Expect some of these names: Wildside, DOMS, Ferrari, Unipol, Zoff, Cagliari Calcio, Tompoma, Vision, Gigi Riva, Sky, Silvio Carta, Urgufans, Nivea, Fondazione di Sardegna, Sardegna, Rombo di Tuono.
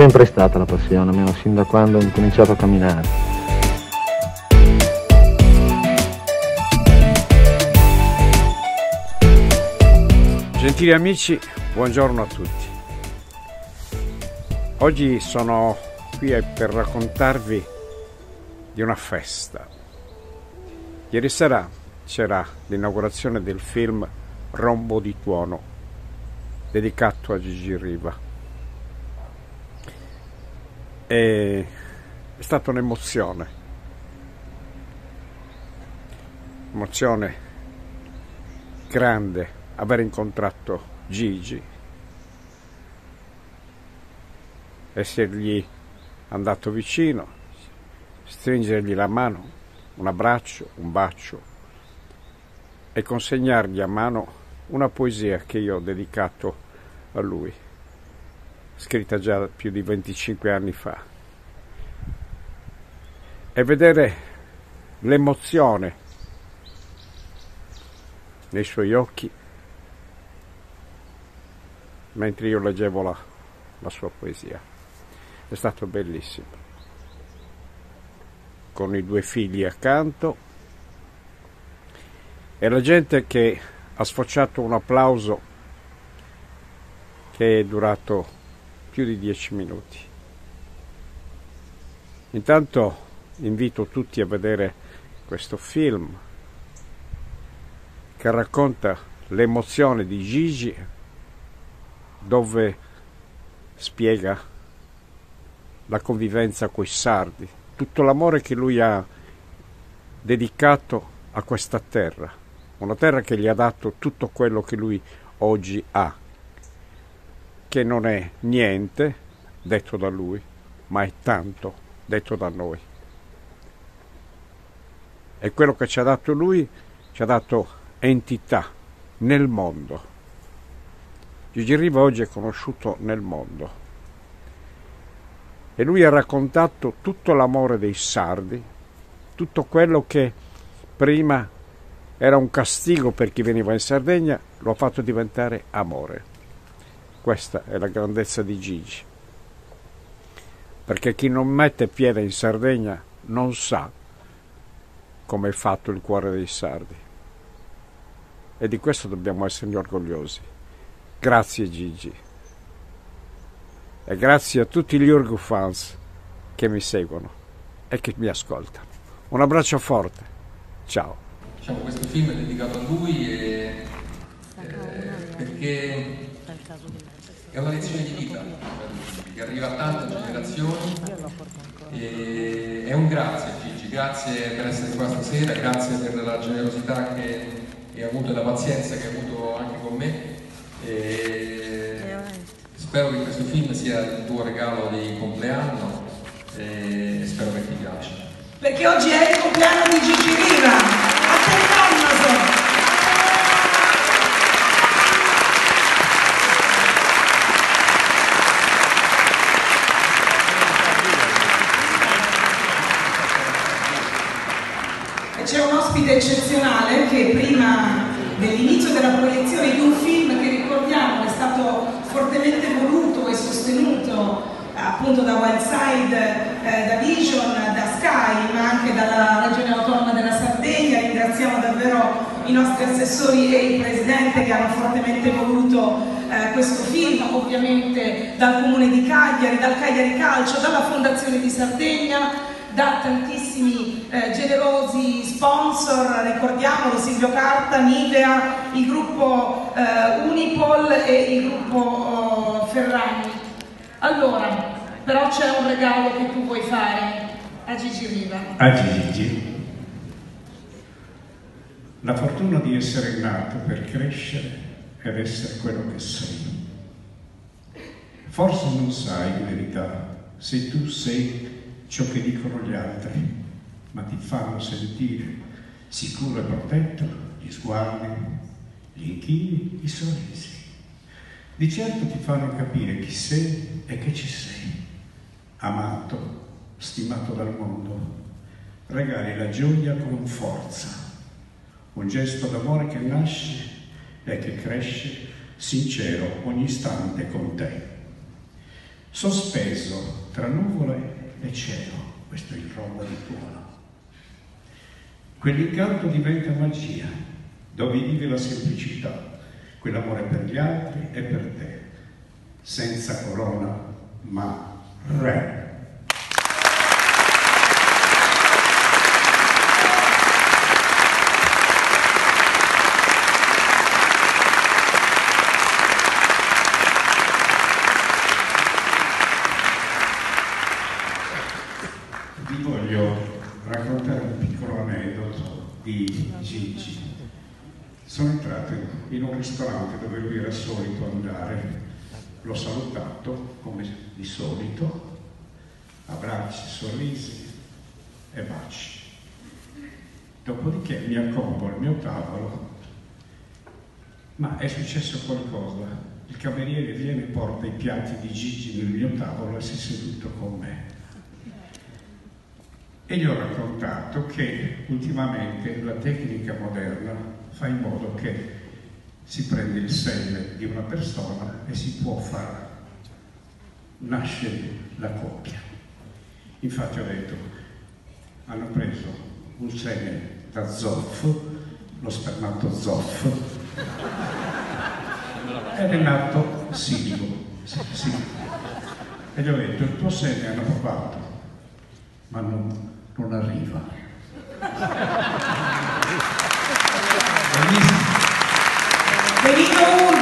sempre stata la passione, almeno sin da quando ho cominciato a camminare. Gentili amici, buongiorno a tutti. Oggi sono qui per raccontarvi di una festa. Ieri sera c'era l'inaugurazione del film Rombo di Tuono, dedicato a Gigi Riva. È stata un'emozione, emozione grande aver incontrato Gigi, essergli andato vicino, stringergli la mano, un abbraccio, un bacio, e consegnargli a mano una poesia che io ho dedicato a lui, scritta già più di 25 anni fa, e vedere l'emozione nei suoi occhi mentre io leggevo la sua poesia. È stato bellissimo, con i due figli accanto e la gente che ha sfociato un applauso che è durato più di 10 minuti. Intanto invito tutti a vedere questo film che racconta l'emozione di Gigi, dove spiega la convivenza coi sardi, tutto l'amore che lui ha dedicato a questa terra, una terra che gli ha dato tutto quello che lui oggi ha, che non è niente detto da lui, ma è tanto detto da noi. E quello che ci ha dato lui ci ha dato entità nel mondo. Gigi Riva oggi è conosciuto nel mondo e lui ha raccontato tutto l'amore dei sardi, tutto quello che prima era un castigo per chi veniva in Sardegna, lo ha fatto diventare amore. Questa è la grandezza di Gigi, perché chi non mette piede in Sardegna non sa come è fatto il cuore dei sardi, e di questo dobbiamo essere orgogliosi. Grazie Gigi, e grazie a tutti gli Urgu fans che mi seguono e che mi ascoltano. Un abbraccio forte, ciao. Diciamo, questo film è dedicato a lui perché è una lezione di vita che arriva a tante generazioni, e è un grazie Gigi, grazie per essere qua stasera, grazie per la generosità che hai avuto e la pazienza che hai avuto anche con me. E spero che questo film sia il tuo regalo di compleanno e spero che ti piaccia, perché oggi è il compleanno di Gigi Riva. A te nonno Zoff. E c'è un ospite eccezionale che prima dell'inizio della proiezione di un film che ricordiamo è stato fortemente voluto e sostenuto appunto da Wildside, da Vision, da Sky, ma anche dalla Regione Autonoma della Sardegna. Ringraziamo davvero i nostri assessori e il Presidente che hanno fortemente voluto questo film, ovviamente dal Comune di Cagliari, dal Cagliari Calcio, dalla Fondazione di Sardegna, da tantissimi generosi sponsor. Ricordiamolo: Silvio Carta, Nivea, il gruppo Unipol e il gruppo Ferrari. Allora, però c'è un regalo che tu vuoi fare a Gigi Riva. A Gigi. La fortuna di essere nato per crescere ed essere quello che sei. Forse non sai in verità se tu sei ciò che dicono gli altri, ma ti fanno sentire sicuro e protetto gli sguardi, gli inchini, i sorrisi. Di certo ti fanno capire chi sei e che ci sei, amato, stimato dal mondo. Regali la gioia con forza, un gesto d'amore che nasce e che cresce sincero ogni istante con te. sospeso tra nuvole e cielo, questo è il Rombo di Tuono. Quell'incanto diventa magia, dove vive la semplicità, quell'amore per gli altri e per te, senza corona ma re. Gigi. Sono entrato in un ristorante dove lui era solito andare, l'ho salutato come di solito, abbracci, sorrisi e baci. Dopodiché mi accombo al mio tavolo, ma è successo qualcosa, il cameriere viene e porta i piatti di Gigi nel mio tavolo e si è seduto con me. E gli ho raccontato che ultimamente la tecnica moderna fa in modo che si prende il seme di una persona e si può far nascere la coppia. Infatti ho detto, hanno preso un seme da Zoff, lo spermato Zoff, ed è nato Silvio. E gli ho detto, il tuo seme hanno provato, ma non arriva. Benissimo.